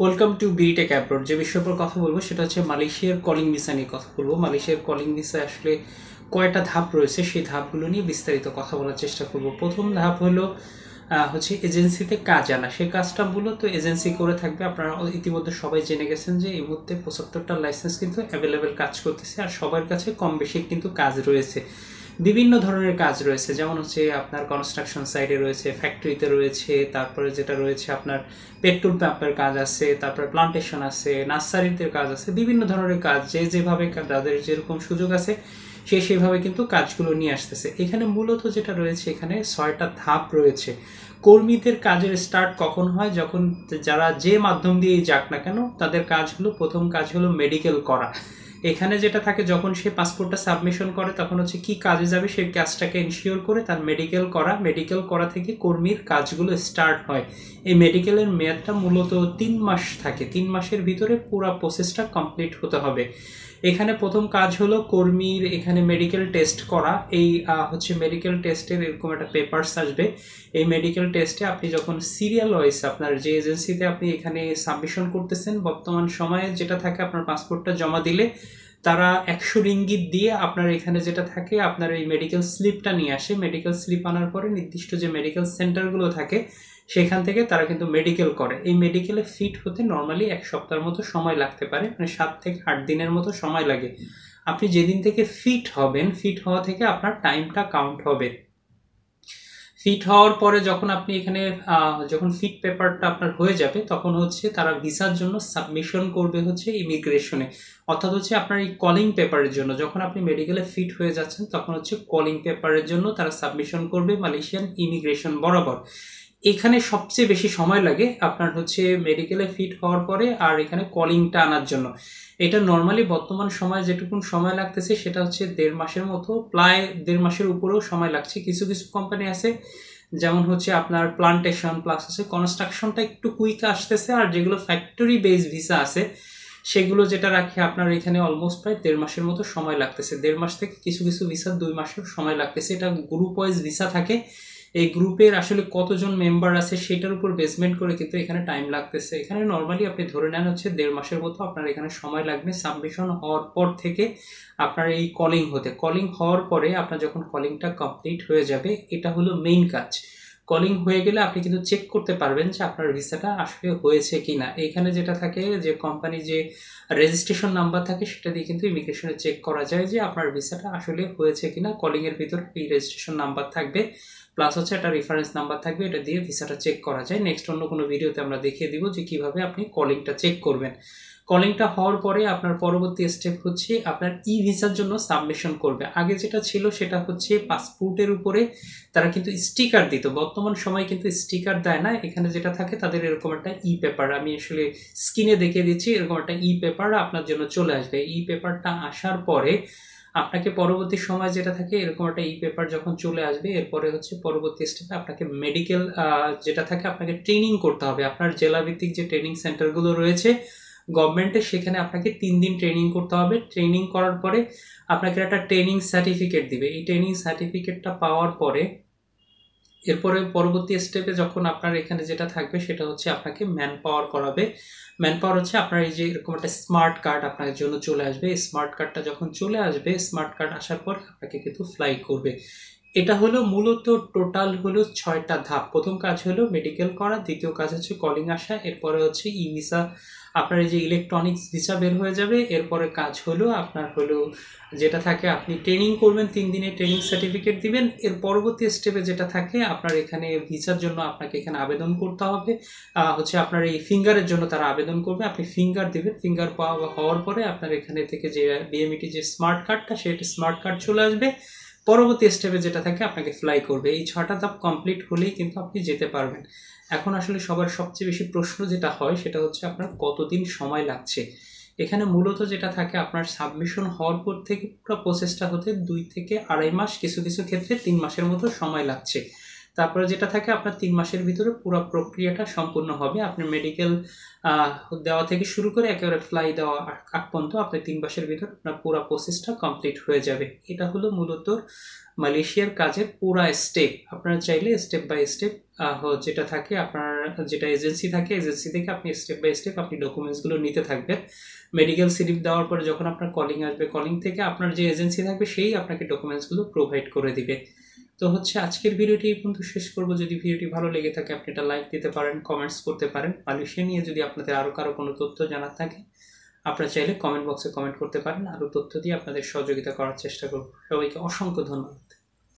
Welcome to BTech abroad. जो विषय पर कथा बोलबो सेटा हच्छे मालयेशियार कलिंग भिसा निये कथा बोलबो। मालयेशियार कलिंग भिसा आसले कयटा धाप रयेछे सेई धापगुलो निये विस्तारित कथा बोलार चेष्टा करब। प्रथम धाप हलो হচ্ছে এজেন্সিতে কাজ আনা। সেই কাজটা মূলত এজেন্সি করে থাকবে। আপনারা ইতিমধ্যে সবাই জেনে গেছেন যে এই মুহূর্তে ৭৫টা লাইসেন্স কিন্তু অ্যাভেলেবেল কাজ করতেছে আর সবার কাছে কম বেশি কিন্তু কাজ রয়েছে। বিভিন্ন ধরনের কাজ রয়েছে, যেমন হচ্ছে আপনার কনস্ট্রাকশন সাইটে রয়েছে, ফ্যাক্টরিতে রয়েছে, তারপরে যেটা রয়েছে আপনার পেট্রোল পাম্পের কাজ আছে, তারপরে প্লান্টেশন আছে, নার্সারিতে কাজ আছে, বিভিন্ন ধরনের কাজ যে যেভাবে যাদের যেরকম সুযোগ আছে সে সেভাবে কিন্তু কাজগুলো নিয়ে আসতেছে। এখানে মূলত যেটা রয়েছে এখানে ৬টা ধাপ রয়েছে। কর্মীদের কাজের স্টার্ট কখন হয়? যখন যারা যে মাধ্যম দিয়েই যাক না কেন তাদের কাজগুলো, প্রথম কাজ হলো মেডিকেল করা। এখানে যেটা থাকে যখন সে পাসপোর্টটা সাবমিশন করে তখন হচ্ছে কি কাজে যাবে সেই কাজটাকে এনশিওর করে তার মেডিকেল করা। মেডিকেল করা থেকে কর্মীর কাজগুলো স্টার্ট হয়। এই মেডিকেলের মেয়াদটা মূলত ৩ মাস থাকে। ৩ মাসের ভিতরে পুরো প্রসেসটা কমপ্লিট হতে হবে। এখানে প্রথম কাজ হলো কর্মীর এখানে মেডিকেল টেস্ট করা। এই হচ্ছে মেডিকেল টেস্টের এরকম একটা পেপারস আসবে। এই মেডিকেল টেস্টে আপনি যখন সিরিয়াল ওয়াইজ আপনার যে এজেন্সিতে আপনি এখানে সাবমিশন করতেছেন বর্তমান সময়ে যেটা থাকে আপনার পাসপোর্টটা জমা দিলে তারা 100 রিঙ্গিত দিয়ে আপনার এখানে যেটা থাকে আপনার এই মেডিকেল স্লিপটা নিয়ে আসে। মেডিকেল স্লিপ আনার পরে নির্দিষ্ট যে মেডিকেল সেন্টারগুলো থাকে সেখান থেকে তারা কিন্তু মেডিকেল করে। এই মেডিকেলে ফিট হতে নর্মালি 1 সপ্তাহের মতো সময় লাগতে পারে, মানে 7 থেকে 8 দিনের মতো সময় লাগে। আপনি যেদিন থেকে ফিট হবেন, ফিট হওয়া থেকে আপনার টাইমটা কাউন্ট হবে। ফিট হওয়ার পরে যখন আপনি এখানে যখন ফিট পেপারটা আপনার হয়ে যাবে তখন হচ্ছে তারা ভিসার জন্য সাবমিশন করবে হচ্ছে ইমিগ্রেশনে, অর্থাৎ হচ্ছে আপনার এই কলিং পেপারের জন্য। যখন আপনি মেডিকেলে ফিট হয়ে যাচ্ছেন তখন হচ্ছে কলিং পেপারের জন্য তারা সাবমিশন করবে মালয়েশিয়ান ইমিগ্রেশন বরাবর। এখানে সবচেয়ে বেশি সময় লাগে আপনার হচ্ছে মেডিকেলে ফিট হওয়ার পরে আর এখানে কলিংটা আনার জন্য। এটা নর্মালি বর্তমান সময়ে যেটুকুন সময় লাগতেছে সেটা হচ্ছে 1.5 মাসের মতো, প্রায় 1.5 মাসের উপরেও সময় লাগছে। কিছু কিছু কোম্পানি আছে যেমন হচ্ছে আপনার প্লান্টেশন প্লাস আছে কনস্ট্রাকশনটা একটু কুইক আসতেছে, আর যেগুলো ফ্যাক্টরি বেস ভিসা আছে সেগুলো যেটা রাখে আপনার এখানে অলমোস্ট প্রায় 1.5 মাসের মতো সময় লাগতেছে। 1.5 মাস থেকে কিছু কিছু ভিসা 2 মাসের সময় লাগতেছে। এটা গ্রুপ ওয়াইজ ভিসা থাকে। এই গ্রুপের আসলে কতজন মেম্বার আছে সেটার উপর বেসমেন্ট করে কিন্তু এখানে টাইম লাগতেছে। এখানে নর্মালি আপনি ধরে নেন হচ্ছে 1.5 মাসের মতো আপনার এখানে সময় লাগবে সাবমিশন হওয়ার পর থেকে আপনার এই কলিং হতে। কলিং হওয়ার পরে আপনার যখন কলিংটা কমপ্লিট হয়ে যাবে, এটা হলো মেইন কাজ। কলিং হয়ে গেলে আপনি কিন্তু চেক করতে পারবেন যে আপনার ভিসাটা আসলে হয়েছে কি না। এখানে যেটা থাকে যে কোম্পানি যে রেজিস্ট্রেশন নাম্বার থাকে সেটা দিয়ে কিন্তু ইমিগ্রেশনে চেক করা যায় যে আপনার ভিসাটা আসলে হয়েছে কি না। কলিংয়ের ভিতরে এই রেজিস্ট্রেশন নাম্বার থাকবে প্লাস হচ্ছে একটা রেফারেন্স নাম্বার থাকবে, এটা দিয়ে ভিসাটা চেক করা যায়। নেক্সট অন্য কোনো ভিডিওতে আমরা দেখিয়ে দিব যে কীভাবে আপনি কলিংটা চেক করবেন। কলিংটা হওয়ার পরে আপনার পরবর্তী স্টেপ হচ্ছে আপনার ই ভিসার জন্য সাবমিশন করবে। আগে যেটা ছিল সেটা হচ্ছে পাসপোর্টের উপরে তারা কিন্তু স্টিকার দিত, বর্তমান সময় কিন্তু স্টিকার দেয় না। এখানে যেটা থাকে তাদের এরকম একটা ই পেপার, আমি আসলে স্ক্রিনে দেখিয়ে দিচ্ছি, এরকম একটা ই পেপার আপনার জন্য চলে আসবে। ই পেপারটা আসার পরে আপনাকে পরবর্তী সময় যেটা থাকে এরকম একটা ই পেপার যখন চলে আসবে এরপরে হচ্ছে পরবর্তী স্টেপে আপনাকে মেডিকেল যেটা থাকে আপনাকে ট্রেনিং করতে হবে। আপনার জেলাভিত্তিক যে ট্রেনিং সেন্টারগুলো রয়েছে গভর্নমেন্টের সেখানে আপনাকে 3 দিন ট্রেনিং করতে হবে। ট্রেনিং করার পরে আপনাকে একটা ট্রেনিং সার্টিফিকেট দিবে। এই ট্রেনিং সার্টিফিকেটটা পাওয়ার পরে এরপরে পরবর্তী স্টেপে যখন আপনার এখানে যেটা থাকবে সেটা হচ্ছে আপনাকে ম্যান পাওয়ার করাবে। ম্যান পাওয়ার হচ্ছে আপনার এই যে এরকম একটা স্মার্ট কার্ড আপনার জন্য চলে আসবে। স্মার্ট কার্ডটা যখন চলে আসবে, স্মার্ট কার্ড আসার পর আপনাকে কিন্তু ফ্লাই করবে। এটা হলো মূলত টোটাল হলো 6টা ধাপ। প্রথম কাজ হলো মেডিকেল করা, দ্বিতীয় কাজ হচ্ছে কলিং আসা, এরপরে হচ্ছে ই ভিসা আপনার এই যে ইলেকট্রনিক্স ভিসা বের হয়ে যাবে, এরপরে কাজ হলো আপনার হলো যেটা থাকে আপনি ট্রেনিং করবেন, 3 দিনের ট্রেনিং সার্টিফিকেট দিবেন। এর পরবর্তী স্টেপে যেটা থাকে আপনার এখানে ভিসার জন্য আপনাকে এখানে আবেদন করতে হবে, হচ্ছে আপনার এই ফিঙ্গারের জন্য তারা আবেদন করবে। আপনি ফিঙ্গার দেবেন, ফিঙ্গার পাওয়া হওয়ার পরে আপনার এখানে থেকে যে বিএমটি যে স্মার্ট কার্ডটা সেটা স্মার্ট কার্ড চলে আসবে। পরবর্তী স্টেপে যেটা থাকে আপনাকে ফ্লাই করবে। এই 6টা ধাপ কমপ্লিট হলেই কিন্তু আপনি যেতে পারবেন। এখন আসলে সবার সবচেয়ে বেশি প্রশ্ন যেটা হয় সেটা হচ্ছে আপনার কতদিন সময় লাগছে। এখানে মূলত যেটা থাকে আপনার সাবমিশন হওয়ার পর থেকে পুরো প্রসেসটা হতে 2 থেকে 2.5 মাস, কিছু কিছু ক্ষেত্রে 3 মাসের মতো সময় লাগছে। তারপরে যেটা থাকে আপনার 3 মাসের ভিতরে পুরো প্রক্রিয়াটা সম্পূর্ণ হবে। আপনার মেডিকেল দেওয়া থেকে শুরু করে একেবারে ফ্লাই দেওয়া আগ পর্যন্ত আপনি 3 মাসের ভিতর আপনার পুরো প্রসেসটা কমপ্লিট হয়ে যাবে। এটা হলো মূলত মালয়েশিয়ার কাজের পুরো স্টেপ। আপনারা চাইলে স্টেপ বাই স্টেপ যেটা থাকে আপনার যেটা এজেন্সি থাকে এজেন্সি থেকে আপনি স্টেপ বাই স্টেপ আপনি ডকুমেন্টসগুলো নিতে থাকবেন। মেডিকেল স্লিপ দেওয়ার পরে যখন আপনার কলিং আসবে কলিং থেকে আপনার যে এজেন্সি থাকবে সেই আপনাকে ডকুমেন্টসগুলো প্রোভাইড করে দিবে। তো হচ্ছে আজকের ভিডিওটি এই পর্যন্ত শেষ করব। যদি ভিডিওটি ভালো লেগে থাকে আপনি এটা লাইক দিতে পারেন, কমেন্টস করতে পারেন। মালয়েশিয়া নিয়ে যদি আপনাদের আরও কোনো তথ্য জানার থাকে আপনারা চাইলে কমেন্ট বক্সে কমেন্ট করতে পারেন। আরও তথ্য দিয়ে আপনাদের সহযোগিতা করার চেষ্টা করব। সবাইকে অসংখ্য ধন্যবাদ।